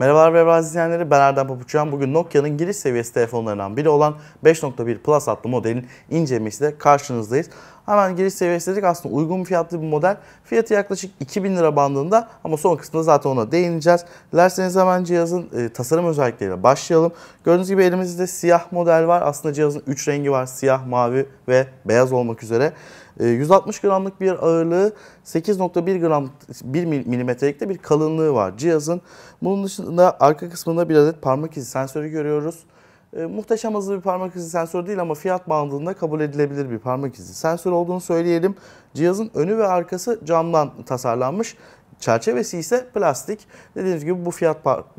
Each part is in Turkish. Merhabalar merhaba izleyenleri, ben Erdem Pabuçyan. Bugün Nokia'nın giriş seviyesi telefonlarından biri olan 5.1 Plus adlı modelin incelemesiyle karşınızdayız. Hemen giriş seviyesi dedik, aslında uygun fiyatlı bir model. Fiyatı yaklaşık 2000 lira bandında ama son kısmında zaten ona değineceğiz. Dilerseniz hemen cihazın tasarım özellikleriyle başlayalım. Gördüğünüz gibi elimizde siyah model var. Aslında cihazın 3 rengi var. Siyah, mavi ve beyaz olmak üzere. 160 gramlık bir ağırlığı, 8.1 gram 1 milimetrelikte bir kalınlığı var cihazın. Bunun dışında arka kısmında bir adet parmak izi sensörü görüyoruz. Muhteşem hızlı bir parmak izi sensörü değil ama fiyat bandında kabul edilebilir bir parmak izi sensörü olduğunu söyleyelim. Cihazın önü ve arkası camdan tasarlanmış. Çerçevesi ise plastik. Dediğimiz gibi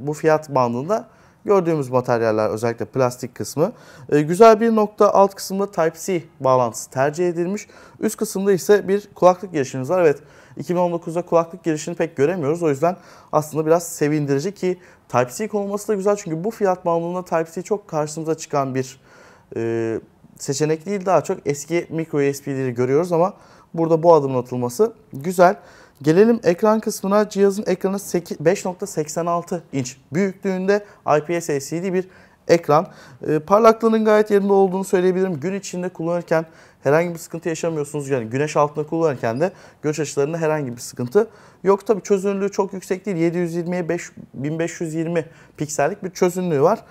bu fiyat bandında gördüğümüz materyaller, özellikle plastik kısmı. Güzel bir nokta, alt kısımda Type-C bağlantısı tercih edilmiş. Üst kısımda ise bir kulaklık girişimiz var. Evet, 2019'da kulaklık girişini pek göremiyoruz. O yüzden aslında biraz sevindirici ki Type-C konulması da güzel. Çünkü bu fiyat bandında Type-C çok karşımıza çıkan bir seçenek değil. Daha çok eski micro USB'leri görüyoruz ama burada bu adımın atılması güzel. Gelelim ekran kısmına. Cihazın ekranı 5.86 inç büyüklüğünde IPS LCD bir ekran. Parlaklığının gayet yerinde olduğunu söyleyebilirim. Gün içinde kullanırken herhangi bir sıkıntı yaşamıyorsunuz. Yani güneş altında kullanırken de göz açılarında herhangi bir sıkıntı yok. Tabii çözünürlüğü çok yüksek değil. 720'ye 1520 piksellik bir çözünürlüğü var.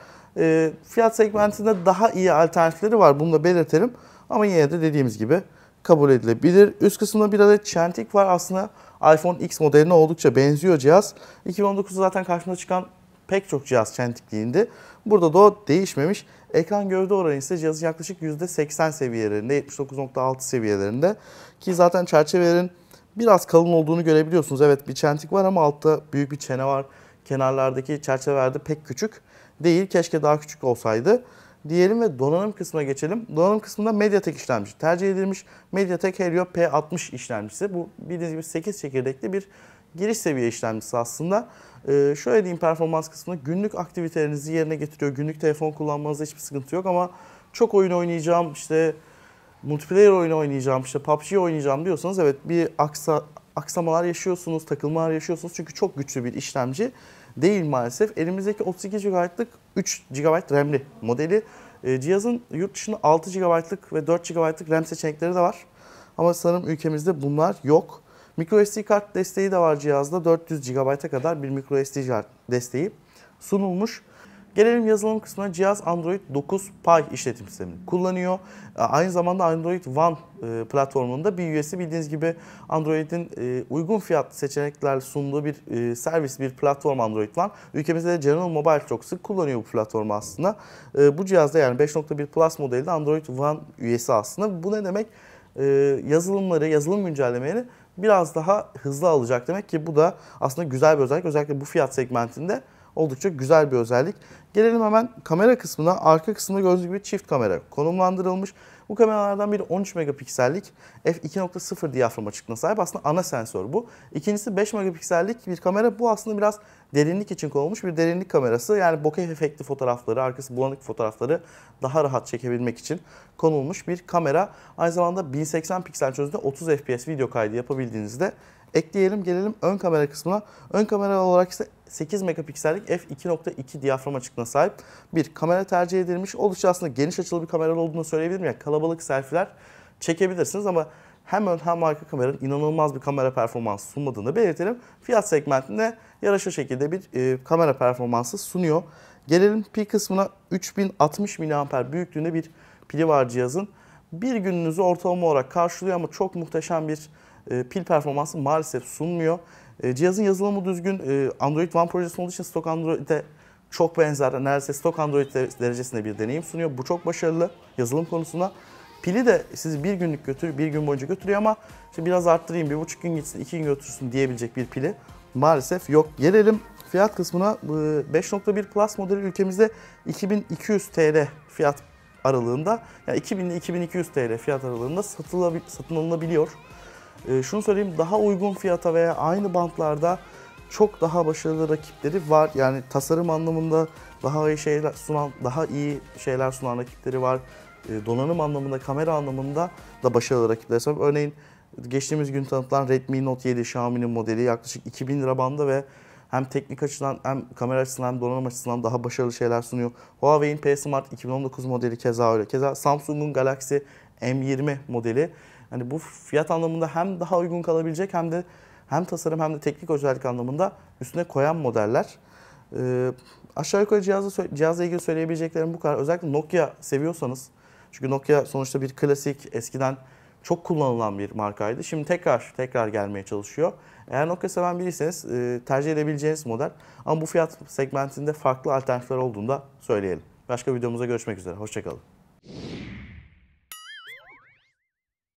Fiyat segmentinde daha iyi alternatifleri var. Bunu da belirtelim. Ama yine de dediğimiz gibi kabul edilebilir. Üst kısımda bir adet çentik var. Aslında iPhone X modeline oldukça benziyor cihaz. 2019'da zaten karşımıza çıkan pek çok cihaz çentikliğinde. Burada da o değişmemiş. Ekran gövde oranı ise cihazın yaklaşık %80 seviyelerinde, 79.6 seviyelerinde. Ki zaten çerçevelerin biraz kalın olduğunu görebiliyorsunuz. Evet, bir çentik var ama altta büyük bir çene var. Kenarlardaki çerçevelerde pek küçük değil. Keşke daha küçük olsaydı diyelim ve donanım kısmına geçelim. Donanım kısmında MediaTek işlemcisi tercih edilmiş. MediaTek Helio P60 işlemcisi. Bu bildiğiniz gibi 8 çekirdekli bir giriş seviye işlemcisi aslında. Şöyle diyeyim, performans kısmında günlük aktivitelerinizi yerine getiriyor. Günlük telefon kullanmanızda hiçbir sıkıntı yok ama çok oyun oynayacağım, işte multiplayer oyunu oynayacağım, işte PUBG oynayacağım diyorsanız evet bir aksamalar yaşıyorsunuz, takılmalar yaşıyorsunuz. Çünkü çok güçlü bir işlemci değil maalesef. Elimizdeki 32 GB'lık 3 GB RAM'li modeli. Cihazın yurt dışında 6 GB'lık ve 4 GB'lık RAM seçenekleri de var. Ama sanırım ülkemizde bunlar yok. MicroSD kart desteği de var cihazda. 400 GB'a kadar bir MicroSD kart desteği sunulmuş. Gelelim yazılım kısmına. Cihaz Android 9 Pie işletim sistemini kullanıyor. Aynı zamanda Android One platformunda bir üyesi. Bildiğiniz gibi Android'in uygun fiyat seçeneklerle sunduğu bir servis, bir platform Android One. Ülkemizde de General Mobile çok sık kullanıyor bu platformu aslında. Bu cihazda, yani 5.1 Plus modelde Android One üyesi aslında. Bu ne demek? Yazılım güncellemeleri biraz daha hızlı alacak demek ki bu da aslında güzel bir özellik. Özellikle bu fiyat segmentinde oldukça güzel bir özellik. Gelelim hemen kamera kısmına. Arka kısımda gördüğünüz gibi çift kamera konumlandırılmış. Bu kameralardan biri 13 megapiksellik f2.0 diyafram açıklığına sahip. Aslında ana sensör bu. İkincisi 5 megapiksellik bir kamera. Bu aslında biraz derinlik için konulmuş bir derinlik kamerası. Yani bokeh efektli fotoğrafları, arkası bulanık fotoğrafları daha rahat çekebilmek için konulmuş bir kamera. Aynı zamanda 1080 piksel çözünürlüğünde 30 fps video kaydı yapabildiğinizde ekleyelim. Gelelim ön kamera kısmına. Ön kamera olarak ise 8 megapiksellik f2.2 diyafram açıklığına sahip bir kamera tercih edilmiş. Oldukça aslında geniş açılı bir kamera olduğunu söyleyebilirim. Yani kalabalık selfie'ler çekebilirsiniz ama hem ön hem arka kameranın inanılmaz bir kamera performansı sunmadığını belirtelim. Fiyat segmentinde yaraşır şekilde bir kamera performansı sunuyor. Gelelim pil kısmına. 3060 mAh büyüklüğünde bir pili var cihazın. Bir gününüzü ortalama olarak karşılıyor ama çok muhteşem bir pil performansı maalesef sunmuyor. Cihazın yazılımı düzgün. Android One projesi olduğu için stok Android'e çok benzer. Neredeyse stok Android derecesinde bir deneyim sunuyor. Bu çok başarılı yazılım konusunda. Pili de sizi bir gün boyunca götürüyor ama işte biraz arttırayım, 1,5 gün gitsin, 2 gün götürsün diyebilecek bir pili maalesef yok. Gelelim fiyat kısmına. 5.1 Plus modeli ülkemizde 2200 TL fiyat aralığında, yani 2000 ile 2200 TL fiyat aralığında satın alınabiliyor. Şunu söyleyeyim, daha uygun fiyata veya aynı bantlarda çok daha başarılı rakipleri var. Yani tasarım anlamında daha iyi şeyler sunan rakipleri var. Donanım anlamında, kamera anlamında da başarılı rakipler sahip. Örneğin geçtiğimiz gün tanıtılan Redmi Note 7 Xiaomi'nin modeli yaklaşık 2000 lira bandında ve hem teknik açıdan hem kamera açısından hem donanım açısından daha başarılı şeyler sunuyor. Huawei'in P Smart 2019 modeli keza öyle. Keza Samsung'un Galaxy M20 modeli. Yani bu fiyat anlamında hem daha uygun kalabilecek hem de hem tasarım hem de teknik özellik anlamında üstüne koyan modeller. Aşağı yukarı cihazla ilgili söyleyebileceklerim bu kadar. Özellikle Nokia seviyorsanız, çünkü Nokia sonuçta bir klasik, eskiden çok kullanılan bir markaydı. Şimdi tekrar gelmeye çalışıyor. Eğer Nokia seven biriyseniz tercih edebileceğiniz model. Ama bu fiyat segmentinde farklı alternatifler olduğunu da söyleyelim. Başka videomuzda görüşmek üzere. Hoşçakalın.